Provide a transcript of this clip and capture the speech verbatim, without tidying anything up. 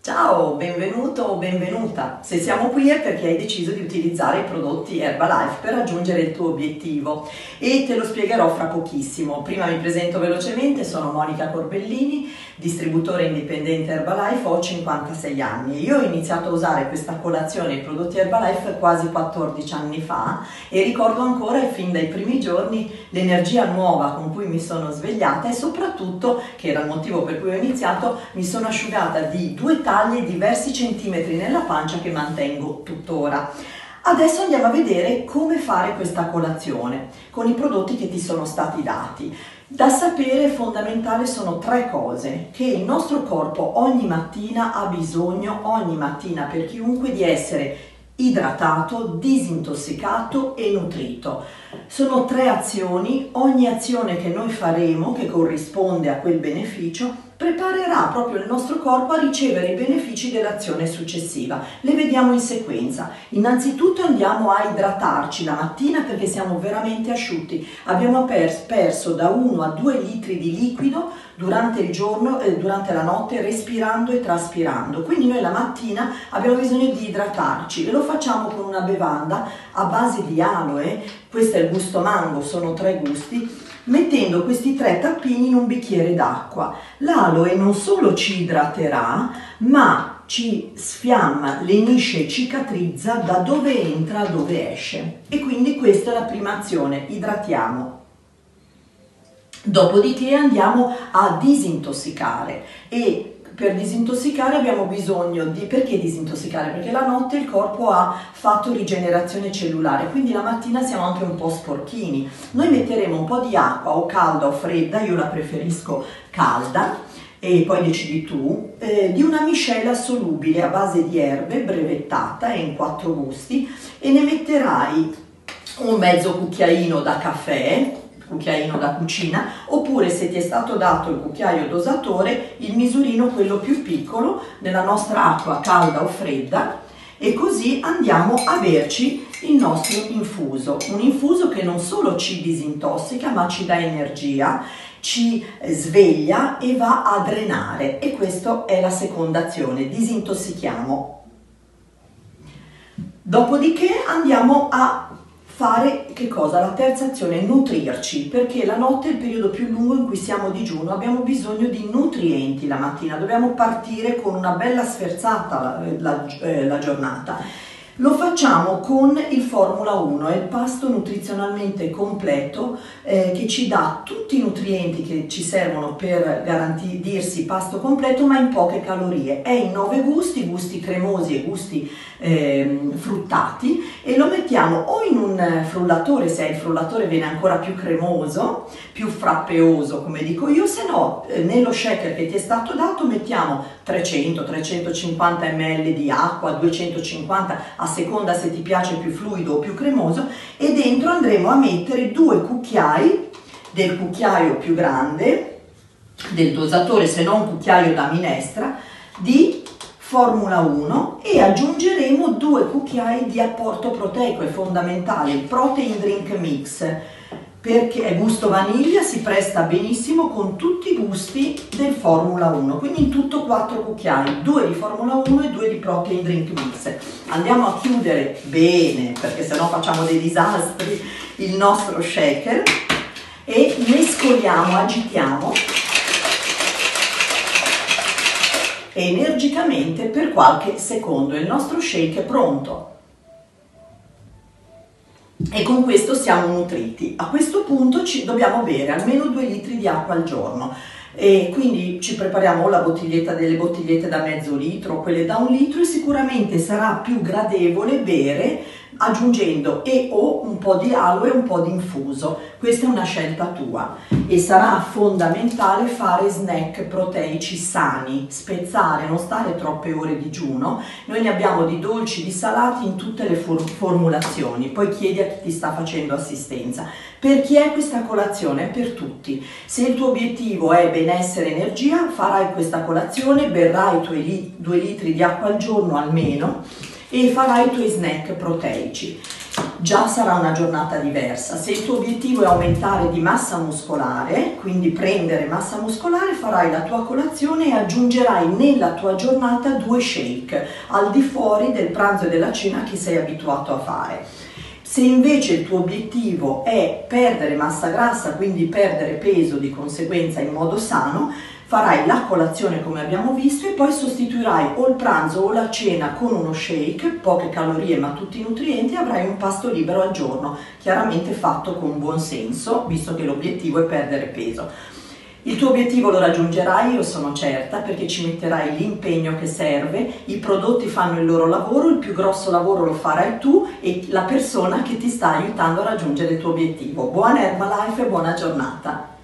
Ciao, benvenuto o benvenuta! Se siamo qui è perché hai deciso di utilizzare i prodotti Herbalife per raggiungere il tuo obiettivo e te lo spiegherò fra pochissimo. Prima mi presento velocemente, sono Monica Corbellini, distributore indipendente Herbalife, ho cinquantasei anni. Io ho iniziato a usare questa colazione i prodotti Herbalife quasi quattordici anni fa e ricordo ancora fin dai primi giorni l'energia nuova con cui mi sono svegliata e soprattutto, che era il motivo per cui ho iniziato, mi sono asciugata di due taglie e diversi centimetri nella pancia che mantengo tuttora. Adesso andiamo a vedere come fare questa colazione con i prodotti che ti sono stati dati. Da sapere fondamentale sono tre cose: che il nostro corpo ogni mattina ha bisogno, ogni mattina per chiunque, di essere idratato, disintossicato e nutrito. Sono tre azioni, ogni azione che noi faremo che corrisponde a quel beneficio preparerà proprio il nostro corpo a ricevere i benefici dell'azione successiva. Le vediamo in sequenza. Innanzitutto andiamo a idratarci la mattina perché siamo veramente asciutti. Abbiamo perso da uno a due litri di liquido durante il giorno e eh, durante la notte, respirando e traspirando. Quindi noi la mattina abbiamo bisogno di idratarci e lo facciamo con una bevanda a base di aloe. Questo è il gusto mango, sono tre gusti, mettendo questi tre tappini in un bicchiere d'acqua. L'aloe non solo ci idraterà, ma ci sfiamma, lenisce, cicatrizza da dove entra a dove esce. E quindi questa è la prima azione, idratiamo. Dopodiché andiamo a disintossicare e per disintossicare abbiamo bisogno di... Perché disintossicare? Perché la notte il corpo ha fatto rigenerazione cellulare, quindi la mattina siamo anche un po' sporchini. Noi metteremo un po' di acqua, o calda o fredda, io la preferisco calda, e poi decidi tu, eh, di una miscela solubile a base di erbe, brevettata e in quattro gusti, e ne metterai un mezzo cucchiaino da caffè, cucchiaino da cucina, oppure, se ti è stato dato il cucchiaio dosatore, il misurino, quello più piccolo, nella nostra acqua calda o fredda, e così andiamo a berci il nostro infuso. Un infuso che non solo ci disintossica, ma ci dà energia, ci sveglia e va a drenare. E questa è la seconda azione, disintossichiamo. Dopodiché andiamo a fare che cosa? La terza azione, nutrirci, perché la notte è il periodo più lungo in cui siamo a digiuno, abbiamo bisogno di nutrienti la mattina, dobbiamo partire con una bella sferzata la, la, eh, la giornata. Lo facciamo con il Formula uno, è il pasto nutrizionalmente completo eh, che ci dà tutti i nutrienti che ci servono per garantirsi pasto completo, ma in poche calorie. È in nove gusti, gusti cremosi e gusti eh, fruttati, e lo mettiamo o in un frullatore, se il frullatore viene ancora più cremoso, più frappeoso come dico io, se no eh, nello shaker che ti è stato dato mettiamo trecento trecentocinquanta ml di acqua, duecentocinquanta a a seconda se ti piace più fluido o più cremoso, e dentro andremo a mettere due cucchiai del cucchiaio più grande del dosatore, se no un cucchiaio da minestra, di Formula uno, e aggiungeremo due cucchiai di apporto proteico, è fondamentale, il Protein Drink Mix, perché è gusto vaniglia, si presta benissimo con tutti i gusti del Formula uno, quindi in tutto quattro cucchiai, due di Formula uno e due di Protein Drink Mix. Andiamo a chiudere bene, perché sennò facciamo dei disastri, il nostro shaker, e mescoliamo, agitiamo energicamente per qualche secondo. Il nostro shake è pronto. E con questo siamo nutriti. A questo punto ci dobbiamo bere almeno due litri di acqua al giorno, e quindi ci prepariamo o la bottiglietta, delle bottigliette da mezzo litro, quelle da un litro, e sicuramente sarà più gradevole bere aggiungendo e o un po' di aloe e un po' di infuso. Questa è una scelta tua, e sarà fondamentale fare snack proteici sani, spezzare, non stare troppe ore digiuno. Noi ne abbiamo di dolci, di salati, in tutte le formulazioni, poi chiedi a chi ti sta facendo assistenza. Per chi è questa colazione? È per tutti. Se il tuo obiettivo è benessere e energia, farai questa colazione, berrai i tuoi due litri di acqua al giorno almeno, e farai i tuoi snack proteici. Già sarà una giornata diversa. Se il tuo obiettivo è aumentare di massa muscolare, quindi prendere massa muscolare, farai la tua colazione e aggiungerai nella tua giornata due shake al di fuori del pranzo e della cena che sei abituato a fare. Se invece il tuo obiettivo è perdere massa grassa, quindi perdere peso di conseguenza in modo sano, farai la colazione come abbiamo visto e poi sostituirai o il pranzo o la cena con uno shake, poche calorie ma tutti i nutrienti, e avrai un pasto libero al giorno, chiaramente fatto con buon senso, visto che l'obiettivo è perdere peso. Il tuo obiettivo lo raggiungerai, io sono certa, perché ci metterai l'impegno che serve, i prodotti fanno il loro lavoro, il più grosso lavoro lo farai tu e la persona che ti sta aiutando a raggiungere il tuo obiettivo. Buona Herbalife e buona giornata!